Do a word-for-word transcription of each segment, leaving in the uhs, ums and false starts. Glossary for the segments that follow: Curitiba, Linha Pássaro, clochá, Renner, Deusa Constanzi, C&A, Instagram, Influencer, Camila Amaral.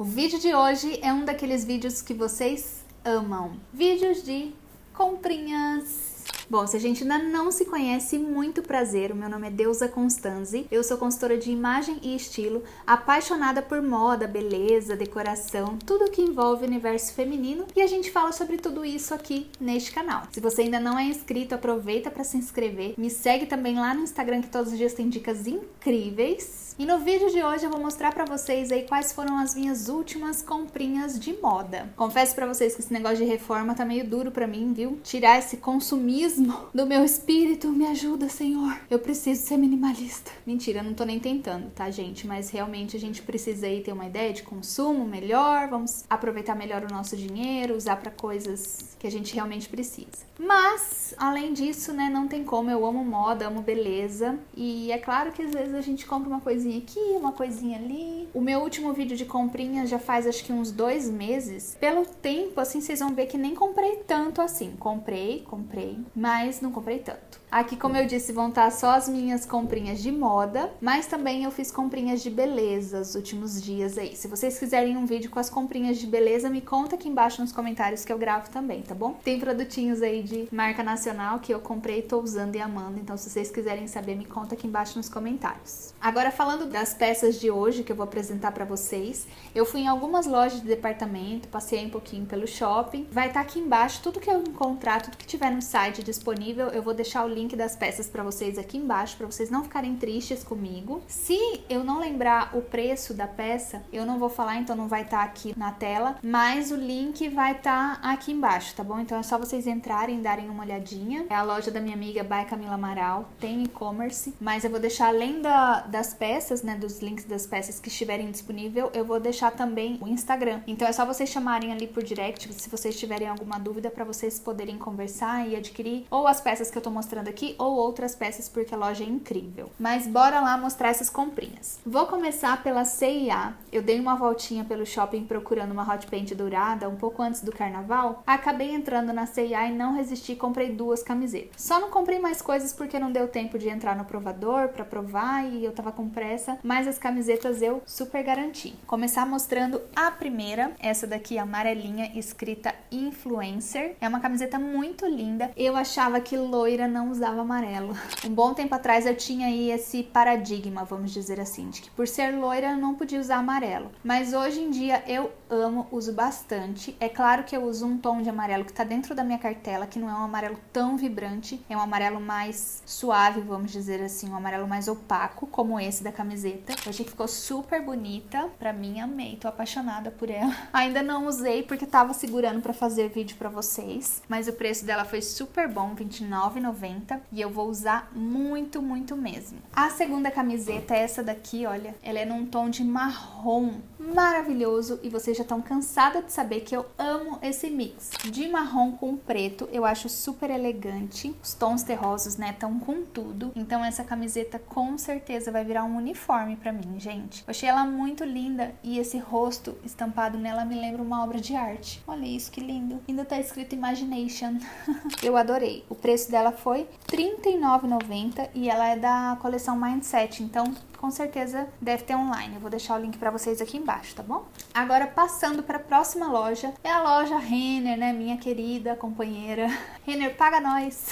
O vídeo de hoje é um daqueles vídeos que vocês amam. Vídeos de comprinhas. Bom, se a gente ainda não se conhece, muito prazer. O meu nome é Deusa Constanzi. Eu sou consultora de imagem e estilo, apaixonada por moda, beleza, decoração, tudo que envolve o universo feminino. E a gente fala sobre tudo isso aqui neste canal. Se você ainda não é inscrito, aproveita para se inscrever. Me segue também lá no Instagram, que todos os dias tem dicas incríveis. E no vídeo de hoje eu vou mostrar pra vocês aí quais foram as minhas últimas comprinhas de moda. Confesso pra vocês que esse negócio de reforma tá meio duro pra mim, viu? Tirar esse consumismo do meu espírito, me ajuda, Senhor. Eu preciso ser minimalista. Mentira, eu não tô nem tentando, tá, gente? Mas realmente a gente precisa aí ter uma ideia de consumo melhor, vamos aproveitar melhor o nosso dinheiro, usar pra coisas que a gente realmente precisa. Mas, além disso, né, não tem como. Eu amo moda, amo beleza. E é claro que às vezes a gente compra uma coisinha aqui, uma coisinha ali. O meu último vídeo de comprinha já faz acho que uns dois meses. Pelo tempo, assim, vocês vão ver que nem comprei tanto assim. Comprei, comprei, mas mas não comprei tanto. Aqui, como eu disse, vão estar só as minhas comprinhas de moda, mas também eu fiz comprinhas de beleza os últimos dias aí. Se vocês quiserem um vídeo com as comprinhas de beleza, me conta aqui embaixo nos comentários que eu gravo também, tá bom? Tem produtinhos aí de marca nacional que eu comprei, tô usando e amando, então se vocês quiserem saber, me conta aqui embaixo nos comentários. Agora, falando das peças de hoje que eu vou apresentar pra vocês, eu fui em algumas lojas de departamento, passei um pouquinho pelo shopping, vai estar aqui embaixo tudo que eu encontrar, tudo que tiver no site de disponível, eu vou deixar o link das peças para vocês aqui embaixo, para vocês não ficarem tristes comigo. Se eu não lembrar o preço da peça, eu não vou falar, então não vai estar aqui na tela, mas o link vai estar aqui embaixo, tá bom? Então é só vocês entrarem, darem uma olhadinha. É a loja da minha amiga, by Camila Amaral, tem e-commerce, mas eu vou deixar, além da, das peças, né, dos links das peças que estiverem disponível, eu vou deixar também o Instagram. Então é só vocês chamarem ali por direct, se vocês tiverem alguma dúvida, para vocês poderem conversar e adquirir ou as peças que eu tô mostrando aqui, ou outras peças, porque a loja é incrível. Mas bora lá mostrar essas comprinhas. Vou começar pela C e A. Eu dei uma voltinha pelo shopping procurando uma hot paint dourada um pouco antes do carnaval. Acabei entrando na C e A e não resisti, comprei duas camisetas. Só não comprei mais coisas porque não deu tempo de entrar no provador pra provar e eu tava com pressa, mas as camisetas eu super garanti. Começar mostrando a primeira, essa daqui amarelinha, escrita Influencer. É uma camiseta muito linda. Eu achei achava que loira não usava amarelo. Um bom tempo atrás eu tinha aí esse paradigma, vamos dizer assim, de que por ser loira eu não podia usar amarelo. Mas hoje em dia eu amo, uso bastante. É claro que eu uso um tom de amarelo que tá dentro da minha cartela, que não é um amarelo tão vibrante, é um amarelo mais suave, vamos dizer assim, um amarelo mais opaco, como esse da camiseta. Eu achei que ficou super bonita, pra mim amei, tô apaixonada por ela. Ainda não usei porque tava segurando pra fazer vídeo pra vocês, mas o preço dela foi super bom, vinte e nove reais e noventa centavos, e eu vou usar muito, muito mesmo. A segunda camiseta é essa daqui, olha, ela é num tom de marrom maravilhoso, e vocês já estão cansadas de saber que eu amo esse mix de marrom com preto, eu acho super elegante, os tons terrosos, né, estão com tudo, então essa camiseta com certeza vai virar um uniforme pra mim, gente. Eu achei ela muito linda, e esse rosto estampado nela me lembra uma obra de arte, olha isso, que lindo, ainda tá escrito Imagination. Eu adorei. O preço dela foi trinta e nove reais e noventa centavos e ela é da coleção Mindset, então com certeza deve ter online. Eu vou deixar o link pra vocês aqui embaixo, tá bom? Agora, passando pra próxima loja, é a loja Renner, né, minha querida companheira. Renner, paga nós!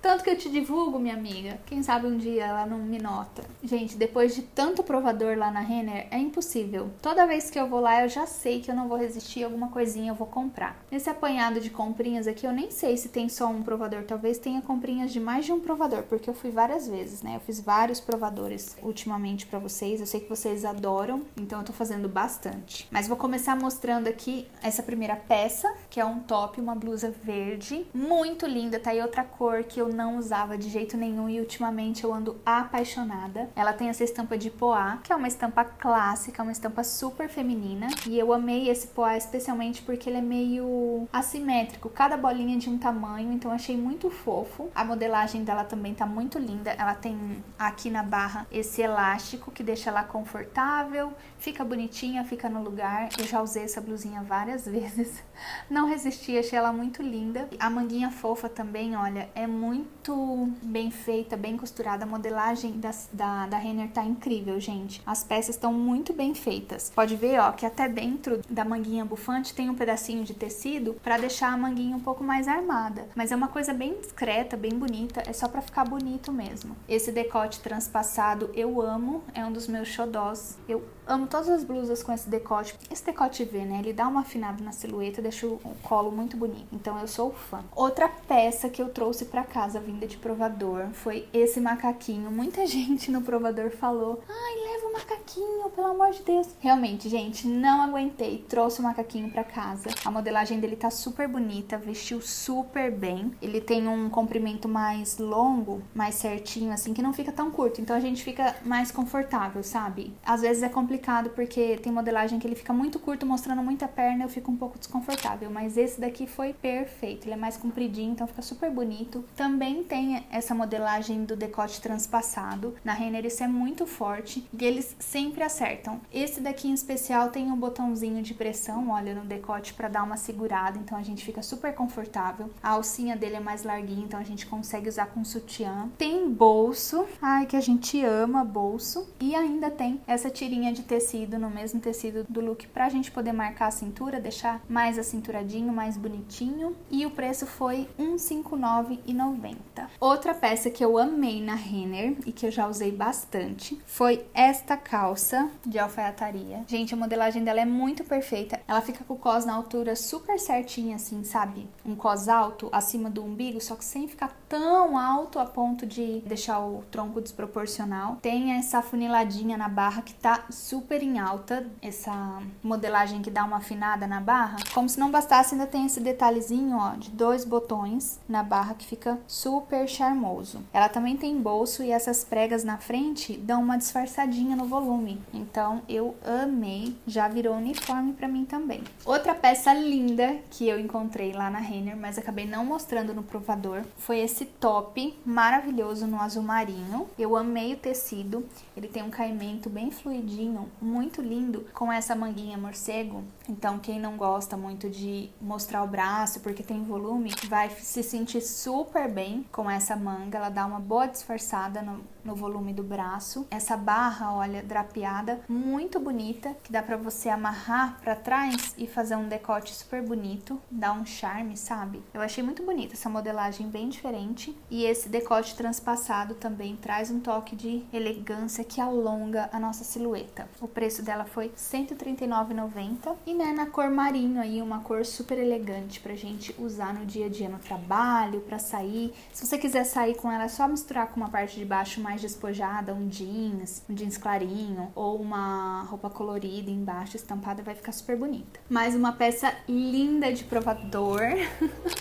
Tanto que eu te divulgo, minha amiga. Quem sabe um dia ela não me nota. Gente, depois de tanto provador lá na Renner, é impossível. Toda vez que eu vou lá, eu já sei que eu não vou resistir, alguma coisinha eu vou comprar. Nesse apanhado de comprinhas aqui, eu nem sei se tem só um provador. Talvez tenha comprinhas de mais de um provador, porque eu fui várias vezes, né? Eu fiz vários provadores ultimamente pra vocês. Eu sei que vocês adoram, então eu tô fazendo bastante. Mas vou começar mostrando aqui essa primeira peça, que é um top, uma blusa verde. Muito linda, tá aí outra coisa que eu não usava de jeito nenhum e ultimamente eu ando apaixonada. Ela tem essa estampa de poá, que é uma estampa clássica, uma estampa super feminina, e eu amei esse poá especialmente porque ele é meio assimétrico, cada bolinha de um tamanho, então achei muito fofo. A modelagem dela também tá muito linda, ela tem aqui na barra esse elástico que deixa ela confortável, fica bonitinha, fica no lugar. Eu já usei essa blusinha várias vezes, não resisti, achei ela muito linda. A manguinha fofa também, olha, é muito bem feita, bem costurada. A modelagem da, da, da Renner tá incrível, gente. As peças estão muito bem feitas. Pode ver, ó, que até dentro da manguinha bufante tem um pedacinho de tecido pra deixar a manguinha um pouco mais armada. Mas é uma coisa bem discreta, bem bonita. É só pra ficar bonito mesmo. Esse decote transpassado eu amo. É um dos meus xodós. Eu amo todas as blusas com esse decote. Esse decote V, né? Ele dá uma afinada na silhueta, deixa o colo muito bonito. Então eu sou fã. Outra peça que eu trouxe pra casa, vinda de provador, foi esse macaquinho. Muita gente no provador falou: ai, leva o macaquinho, pelo amor de Deus. Realmente, gente, não aguentei. Trouxe o macaquinho pra casa. A modelagem dele tá super bonita, vestiu super bem. Ele tem um comprimento mais longo, mais certinho, assim, que não fica tão curto. Então a gente fica mais confortável, sabe? Às vezes é complicado porque tem modelagem que ele fica muito curto, mostrando muita perna, eu fico um pouco desconfortável. Mas esse daqui foi perfeito. Ele é mais compridinho, então fica super bonito. Também tem essa modelagem do decote transpassado. Na Renner isso é muito forte e eles sempre acertam. Esse daqui em especial tem um botãozinho de pressão, olha, no decote para dar uma segurada, então a gente fica super confortável. A alcinha dele é mais larguinha, então a gente consegue usar com sutiã. Tem bolso, ai que a gente ama bolso. E ainda tem essa tirinha de tecido no mesmo tecido do look pra gente poder marcar a cintura, deixar mais acinturadinho, mais bonitinho. E o preço foi cento e cinquenta e nove reais e noventa centavos. Outra peça que eu amei na Renner e que eu já usei bastante foi esta calça de alfaiataria. Gente, a modelagem dela é muito perfeita. Ela fica com o cós na altura super certinha, assim, sabe? Um cós alto acima do umbigo, só que sem ficar tão alto a ponto de deixar o tronco desproporcional. Tem essa funiladinha na barra que tá super em alta, essa modelagem que dá uma afinada na barra. Como se não bastasse, ainda tem esse detalhezinho, ó, de dois botões na barra que fica super charmoso. Ela também tem bolso e essas pregas na frente dão uma disfarçadinha no volume. Então eu amei, já virou uniforme pra mim também. Outra peça linda que eu encontrei lá na Renner, mas acabei não mostrando no provador, foi esse top maravilhoso no azul marinho. Eu amei o tecido, ele tem um caimento bem fluidinho, muito lindo, com essa manguinha morcego. Então quem não gosta muito de mostrar o braço porque tem volume, vai se sentir super bem com essa manga. Ela dá uma boa disfarçada no, no volume do braço. Essa barra, olha, drapeada, muito bonita, que dá pra você amarrar pra trás e fazer um decote super bonito, dá um charme, sabe? Eu achei muito bonita essa modelagem, bem diferente. E esse decote transpassado também traz um toque de elegância que alonga a nossa silhueta. O preço dela foi cento e trinta e nove reais e noventa centavos e, né, na cor marinho aí, uma cor super elegante pra gente usar no dia a dia, no trabalho, pra sair. Se você quiser sair com ela, é só misturar com uma parte de baixo mais despojada, um jeans, um jeans clarinho ou uma roupa colorida embaixo, estampada, vai ficar super bonita. Mais uma peça linda de provador,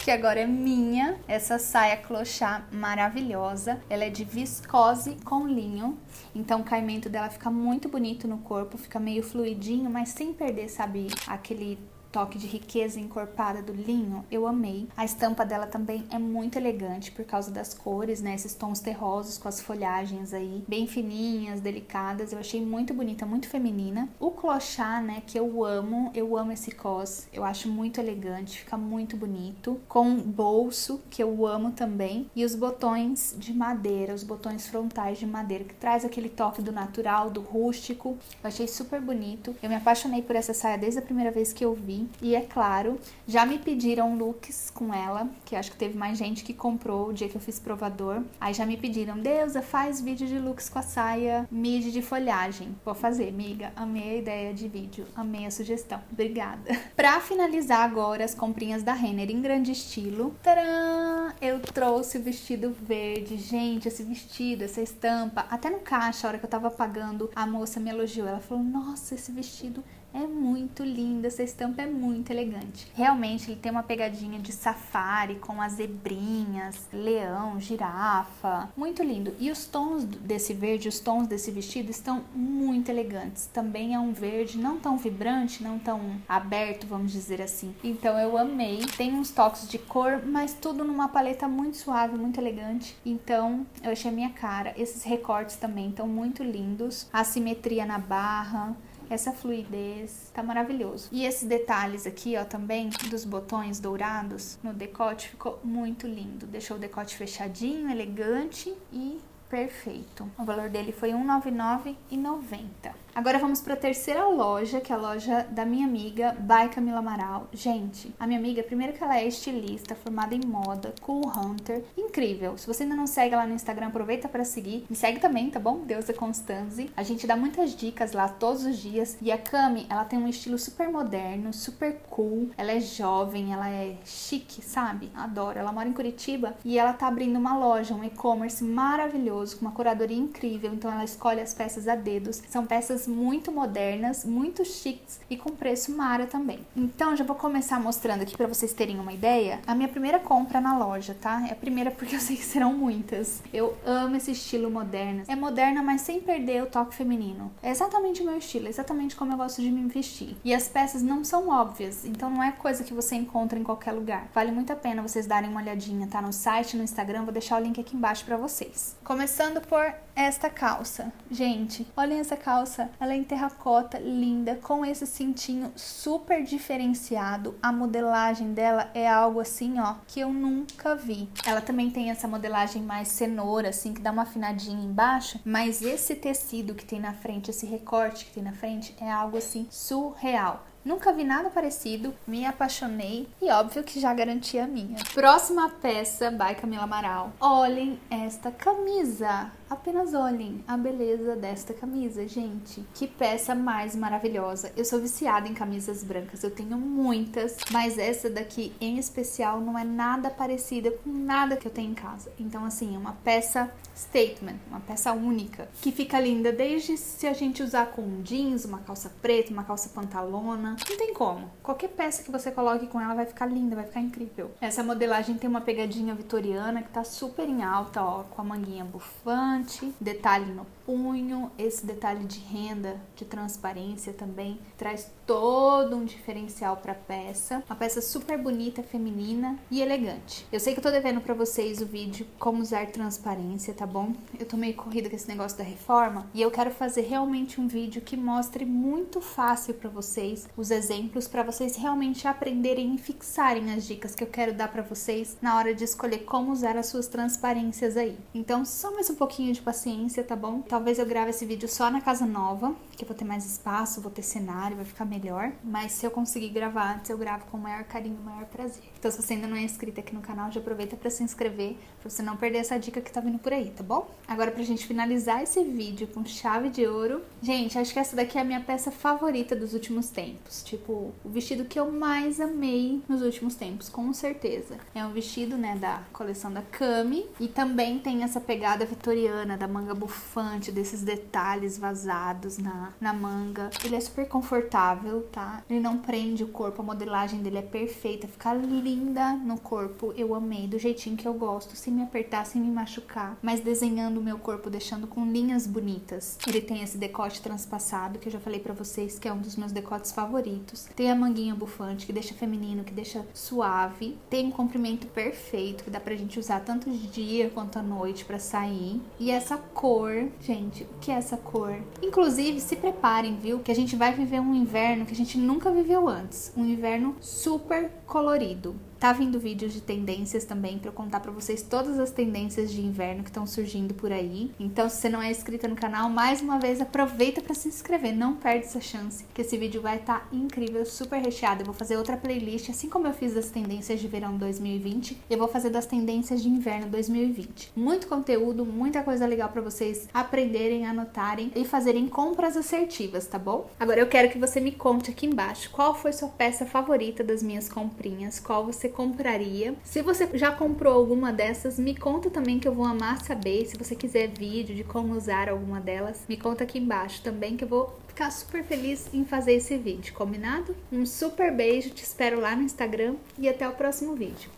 que agora é minha, essa saia clochá maravilhosa. Ela é de viscose com linho, então o caimento dela fica muito bonito no corpo, fica meio fluidinho, mas sem perder, sabe, aquele toque de riqueza encorpada do linho. Eu amei. A estampa dela também é muito elegante por causa das cores, né? Esses tons terrosos com as folhagens aí, bem fininhas, delicadas. Eu achei muito bonita, muito feminina. O clochá, né? Que eu amo. Eu amo esse cós. Eu acho muito elegante. Fica muito bonito. Com bolso, que eu amo também. E os botões de madeira, os botões frontais de madeira, que traz aquele toque do natural, do rústico. Eu achei super bonito. Eu me apaixonei por essa saia desde a primeira vez que eu vi. E é claro, já me pediram looks com ela, que acho que teve mais gente que comprou o dia que eu fiz provador. Aí já me pediram: Deusa, faz vídeo de looks com a saia midi de folhagem. Vou fazer, miga. Amei a ideia de vídeo, amei a sugestão. Obrigada. Pra finalizar agora as comprinhas da Renner em grande estilo, tcharam! Eu trouxe o vestido verde. Gente, esse vestido, essa estampa, até no caixa, a hora que eu tava pagando, a moça me elogiou. Ela falou: nossa, esse vestido é muito linda, essa estampa é muito elegante. Realmente ele tem uma pegadinha de safari com as zebrinhas, leão, girafa, muito lindo. E os tons desse verde, os tons desse vestido estão muito elegantes. Também é um verde não tão vibrante, não tão aberto, vamos dizer assim. Então eu amei. Tem uns toques de cor, mas tudo numa paleta muito suave, muito elegante. Então eu achei a minha cara. Esses recortes também estão muito lindos. A simetria na barra, essa fluidez, tá maravilhoso. E esses detalhes aqui, ó, também dos botões dourados no decote, ficou muito lindo. Deixou o decote fechadinho, elegante e perfeito. O valor dele foi cento e noventa e nove reais e noventa centavos. Agora vamos para a terceira loja, que é a loja da minha amiga, by Camila Amaral. Gente, a minha amiga, primeiro que ela é estilista, formada em moda, cool hunter, incrível. Se você ainda não segue lá no Instagram, aproveita para seguir. Me segue também, tá bom? Deusa Constanzi. A gente dá muitas dicas lá todos os dias. E a Cami, ela tem um estilo super moderno, super cool. Ela é jovem, ela é chique, sabe? Adoro. Ela mora em Curitiba e ela tá abrindo uma loja, um e-commerce maravilhoso, com uma curadoria incrível. Então ela escolhe as peças a dedos. São peças muito modernas, muito chiques e com preço mara também. Então já vou começar mostrando aqui pra vocês terem uma ideia a minha primeira compra na loja, tá? É a primeira porque eu sei que serão muitas. Eu amo esse estilo moderno. É moderna, mas sem perder o toque feminino. É exatamente o meu estilo, é exatamente como eu gosto de me vestir. E as peças não são óbvias, então não é coisa que você encontra em qualquer lugar. Vale muito a pena vocês darem uma olhadinha, tá? No site, no Instagram, vou deixar o link aqui embaixo pra vocês. Começando por esta calça. Gente, olhem essa calça. Ela é em terracota, linda, com esse cintinho super diferenciado. A modelagem dela é algo assim, ó, que eu nunca vi. Ela também tem essa modelagem mais cenoura, assim, que dá uma afinadinha embaixo. Mas esse tecido que tem na frente, esse recorte que tem na frente, é algo assim surreal. Nunca vi nada parecido, me apaixonei e óbvio que já garanti a minha. Próxima peça, by Camila Amaral. Olhem esta camisa. Apenas olhem a beleza desta camisa, gente. Que peça mais maravilhosa. Eu sou viciada em camisas brancas, eu tenho muitas, mas essa daqui em especial não é nada parecida com nada que eu tenho em casa. Então assim, é uma peça statement, uma peça única, que fica linda desde se a gente usar com um jeans, uma calça preta, uma calça pantalona. Não tem como. Qualquer peça que você coloque com ela vai ficar linda, vai ficar incrível. Essa modelagem tem uma pegadinha vitoriana que tá super em alta, ó. Com a manguinha bufante, detalhe no punho, esse detalhe de renda, de transparência também. Traz todo um diferencial pra peça. Uma peça super bonita, feminina e elegante. Eu sei que eu tô devendo pra vocês o vídeo como usar transparência, tá bom? Eu tô meio corrida com esse negócio da reforma e eu quero fazer realmente um vídeo que mostre muito fácil pra vocês os exemplos, para vocês realmente aprenderem e fixarem as dicas que eu quero dar para vocês na hora de escolher como usar as suas transparências aí. Então só mais um pouquinho de paciência, tá bom? Talvez eu grave esse vídeo só na casa nova, que eu vou ter mais espaço, vou ter cenário, vai ficar melhor. Mas se eu conseguir gravar antes, eu gravo com o maior carinho, o maior prazer. Então se você ainda não é inscrito aqui no canal, já aproveita para se inscrever, para você não perder essa dica que tá vindo por aí, tá bom? Agora pra gente finalizar esse vídeo com chave de ouro. Gente, acho que essa daqui é a minha peça favorita dos últimos tempos. Tipo, o vestido que eu mais amei nos últimos tempos, com certeza. É um vestido, né, da coleção da Cami. E também tem essa pegada vitoriana, da manga bufante, desses detalhes vazados na, na manga. Ele é super confortável, tá? Ele não prende o corpo, a modelagem dele é perfeita. Fica linda no corpo, eu amei. Do jeitinho que eu gosto, sem me apertar, sem me machucar. Mas desenhando o meu corpo, deixando com linhas bonitas. Ele tem esse decote transpassado, que eu já falei pra vocês, que é um dos meus decotes favoritos. Favoritos. Tem a manguinha bufante, que deixa feminino, que deixa suave. Tem um comprimento perfeito, que dá pra gente usar tanto de dia quanto à noite pra sair. E essa cor, gente, o que é essa cor? Inclusive, se preparem, viu? Que a gente vai viver um inverno que a gente nunca viveu antes. Um inverno super colorido. Tá vindo vídeos de tendências também pra eu contar pra vocês todas as tendências de inverno que estão surgindo por aí. Então, se você não é inscrita no canal, mais uma vez, aproveita pra se inscrever. Não perde essa chance, que esse vídeo vai estar tá incrível, super recheado. Eu vou fazer outra playlist, assim como eu fiz das tendências de verão dois mil e vinte, eu vou fazer das tendências de inverno dois mil e vinte. Muito conteúdo, muita coisa legal pra vocês aprenderem, anotarem e fazerem compras assertivas, tá bom? Agora eu quero que você me conte aqui embaixo qual foi sua peça favorita das minhas comprinhas, qual você compraria. Se você já comprou alguma dessas, me conta também, que eu vou amar saber. Se você quiser vídeo de como usar alguma delas, me conta aqui embaixo também, que eu vou ficar super feliz em fazer esse vídeo, combinado? Um super beijo, te espero lá no Instagram e até o próximo vídeo.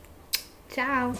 Tchau!